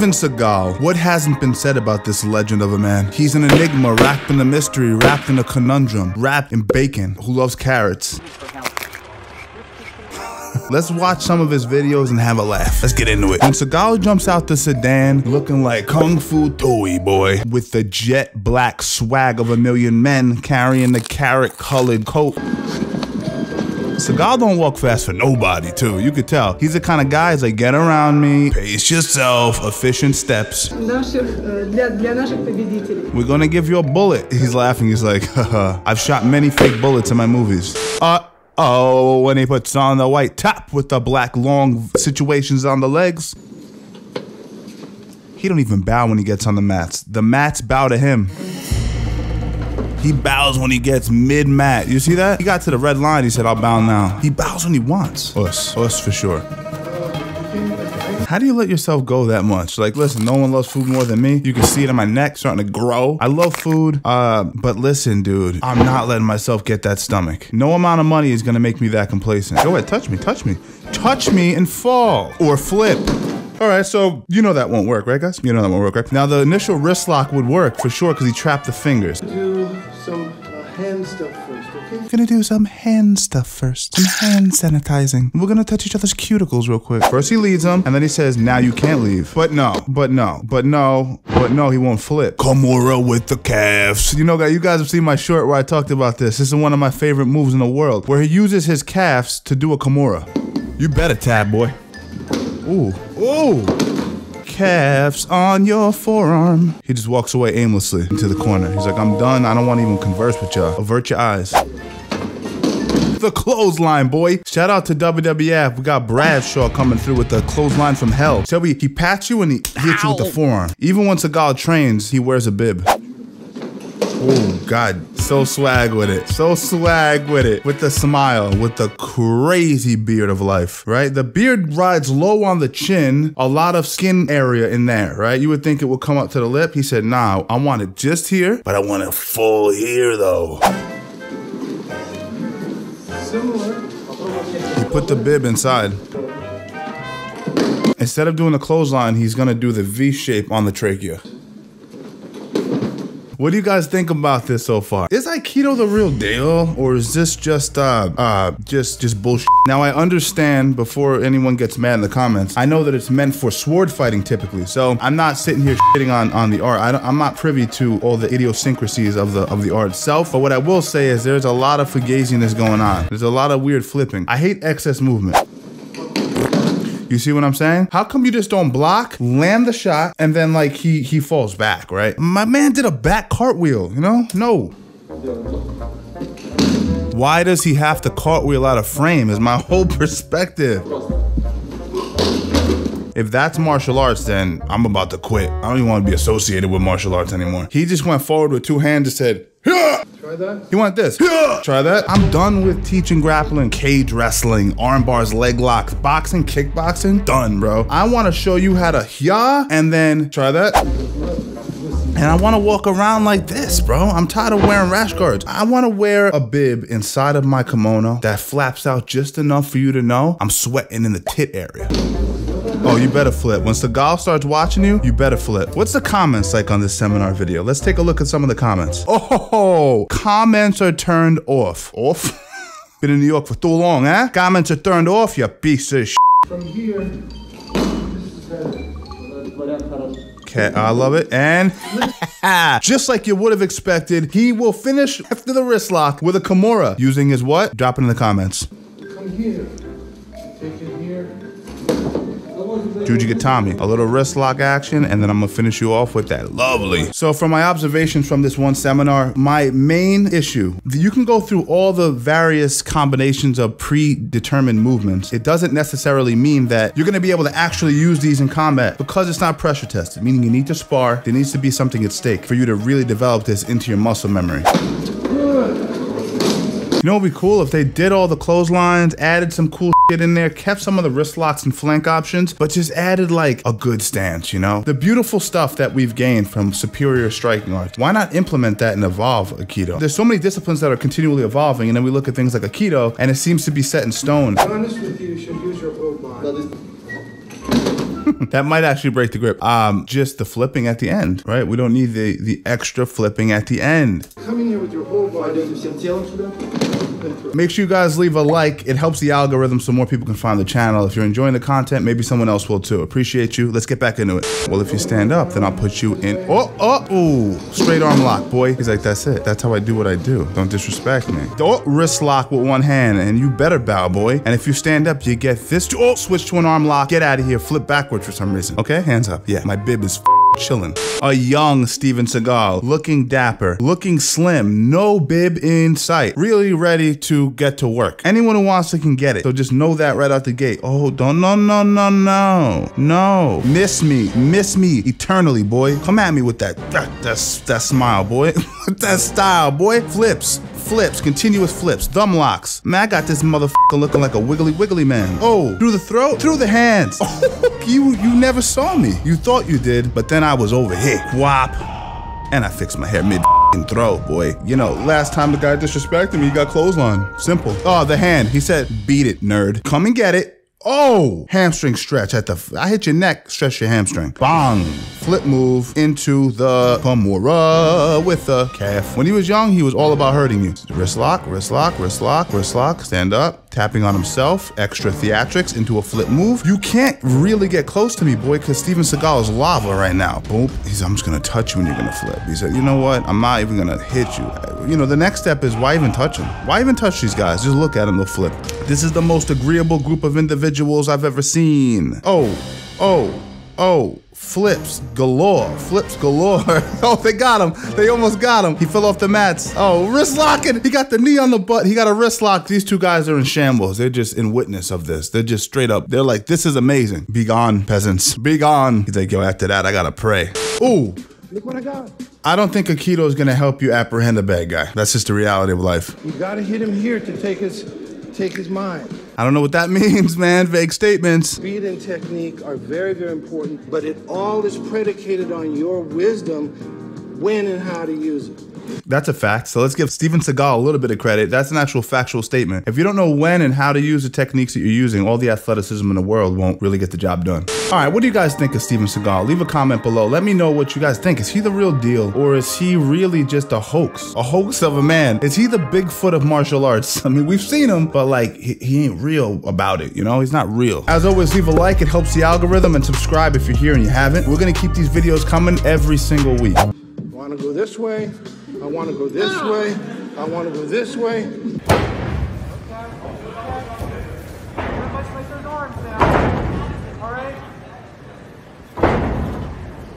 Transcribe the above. Steven Seagal. What hasn't been said about this legend of a man? He's an enigma wrapped in a mystery, wrapped in a conundrum, wrapped in bacon, who loves carrots. Let's watch some of his videos and have a laugh. Let's get into it. When Seagal jumps out the sedan looking like Kung Fu Toy Boy with the jet black swag of a million men carrying the carrot colored coat. Seagal don't walk fast for nobody too, you could tell. He's the kind of guy that's like, get around me, pace yourself, efficient steps. We're gonna give you a bullet. He's laughing, he's like, haha, I've shot many fake bullets in my movies. Oh, when he puts on the white top with the black long situations on the legs. He don't even bow when he gets on the mats. The mats bow to him. He bows when he gets mid-mat. You see that? He got to the red line, he said, I'll bow now. He bows when he wants. Us for sure. How do you let yourself go that much? Like, listen, no one loves food more than me. You can see it in my neck starting to grow. I love food, but listen, dude, I'm not letting myself get that stomach. No amount of money is gonna make me that complacent. Go ahead, touch me and fall or flip. All right, so you know that won't work, right, guys? You know that won't work, right? Now, the initial wrist lock would work for sure because he trapped the fingers. Do some hand stuff first, okay? We're gonna do some hand stuff first. Some hand sanitizing. We're gonna touch each other's cuticles real quick. First he leads him, and then he says, now you can't leave. But no, he won't flip. Kimura with the calves. You know, guys, you guys have seen my short where I talked about this. This is one of my favorite moves in the world, where he uses his calves to do a Kimura. You better tab, boy. Ooh, ooh, calves on your forearm. He just walks away aimlessly into the corner. He's like, I'm done, I don't want to even converse with y'all. Avert your eyes. The clothesline, boy. Shout out to WWF. We got Bradshaw coming through with the clothesline from hell. Shall we, he pats you and he hits you with the forearm. Even when Seagal trains, he wears a bib. Oh, God, so swag with it. So swag with it. With the smile, with the crazy beard of life, right? The beard rides low on the chin, a lot of skin area in there, right? You would think it would come up to the lip. He said, nah, I want it just here, but I want it full here, though. He put the bib inside. Instead of doing the clothesline, he's gonna do the V shape on the trachea. What do you guys think about this so far? Is Aikido the real deal, or is this just bullshit? Now, I understand, before anyone gets mad in the comments, I know that it's meant for sword fighting typically, so I'm not sitting here shitting on the art. I'm not privy to all the idiosyncrasies of the art itself, but what I will say is there's a lot of fugaziness going on. There's a lot of weird flipping. I hate excess movement. You see what I'm saying? How come you just don't block, land the shot, and then like he falls back, right? My man did a back cartwheel, you know? No. Why does he have to cartwheel out of frame is my whole perspective. If that's martial arts, then I'm about to quit. I don't even want to be associated with martial arts anymore. He just went forward with two hands and said, yeah! Try that. You want this? Yeah! Try that. I'm done with teaching grappling, cage wrestling, arm bars, leg locks, boxing, kickboxing. Done, bro. I want to show you how to yeah, and then try that. And I want to walk around like this, bro. I'm tired of wearing rash guards. I want to wear a bib inside of my kimono that flaps out just enough for you to know I'm sweating in the tit area. Oh, you better flip. When Seagal starts watching you, you better flip. What's the comments like on this seminar video? Let's take a look at some of the comments. Oh, comments are turned off. Off? Been in New York for too long, eh? Comments are turned off, you piece of shit. From here, okay, I love it. And just like you would have expected, he will finish after the wrist lock with a Kimura using his what? Drop it in the comments. Come here. Juji Gatami, a little wrist lock action, and then I'm gonna finish you off with that. Lovely. So from my observations from this one seminar, my main issue, you can go through all the various combinations of predetermined movements. It doesn't necessarily mean that you're gonna be able to actually use these in combat because it's not pressure tested, meaning you need to spar. There needs to be something at stake for you to really develop this into your muscle memory. You know, it'd be cool if they did all the clotheslines, added some cool shit in there, kept some of the wrist locks and flank options, but just added like a good stance, you know? The beautiful stuff that we've gained from superior striking arts. Why not implement that and evolve Aikido? There's so many disciplines that are continually evolving, and then we look at things like Aikido, and it seems to be set in stone. To be honest with you, you should use your old mind. That might actually break the grip. Just the flipping at the end, right? We don't need the extra flipping at the end. Come in here with your whole body. Make sure you guys leave a like. It helps the algorithm so more people can find the channel. If you're enjoying the content, maybe someone else will too. Appreciate you. Let's get back into it. Well, if you stand up, then I'll put you in. Oh, oh, ooh. Straight arm lock, boy. He's like, that's it. That's how I do what I do. Don't disrespect me. Oh, wrist lock with one hand, and you better bow, boy. And if you stand up, you get this. Oh, switch to an arm lock. Get out of here. Flip backwards for some reason. Okay, hands up. Yeah, my bib is chilling. A young Steven Seagal, looking dapper, looking slim, no bib in sight, really ready to get to work. Anyone who wants to can get it, so just know that right out the gate. Oh, don't, no, no, no, no, no. Miss me eternally, boy. Come at me with that smile, boy. That style, boy. Flips. Flips, continuous flips, thumb locks. Man, I got this motherfucker looking like a wiggly wiggly man. Oh, through the throat, through the hands. Oh, you never saw me. You thought you did, but then I was over here. Whop. And I fixed my hair mid-fucking throw, boy. You know, last time the guy disrespected me, he got clothesline. Simple. Oh, the hand. He said, beat it, nerd. Come and get it. Oh, hamstring stretch at the, I hit your neck, stretch your hamstring. Bong, flip move into the Kimura with the calf. When he was young, he was all about hurting you. Wrist lock, wrist lock, wrist lock, wrist lock, stand up. Tapping on himself, extra theatrics into a flip move. You can't really get close to me, boy, because Steven Seagal is lava right now. Boom, he's, I'm just gonna touch you and you're gonna flip. He said, you know what? I'm not even gonna hit you. You know, the next step is why even touch him? Why even touch these guys? Just look at them, they'll flip. This is the most agreeable group of individuals I've ever seen. Oh, oh, oh. Flips galore, flips galore. Oh, they got him. They almost got him. He fell off the mats. Oh, wrist locking. He got the knee on the butt. He got a wrist lock. These two guys are in shambles. They're just in witness of this. They're just straight up. They're like, this is amazing. Be gone, peasants. Be gone. He's like, yo, after that, I gotta pray. Ooh. Look what I got. I don't think Aikido is gonna help you apprehend a bad guy. That's just the reality of life. You gotta hit him here to take his mind. I don't know what that means, man. Vague statements. Speed and technique are very, very important, but it all is predicated on your wisdom when and how to use it. That's a fact. So let's give Steven Seagal a little bit of credit. That's an actual factual statement. If you don't know when and how to use the techniques that you're using, all the athleticism in the world won't really get the job done. All right, what do you guys think of Steven Seagal? Leave a comment below. Let me know what you guys think. Is he the real deal, or is he really just a hoax? A hoax of a man? Is he the Bigfoot of martial arts? I mean, we've seen him, but like, he ain't real about it, you know? He's not real. As always, leave a like. It helps the algorithm, and subscribe if you're here and you haven't. We're gonna keep these videos coming every single week. Wanna go this way? I want to go this way. I want to go this way. Okay. Everybody, my third arm's down. All right?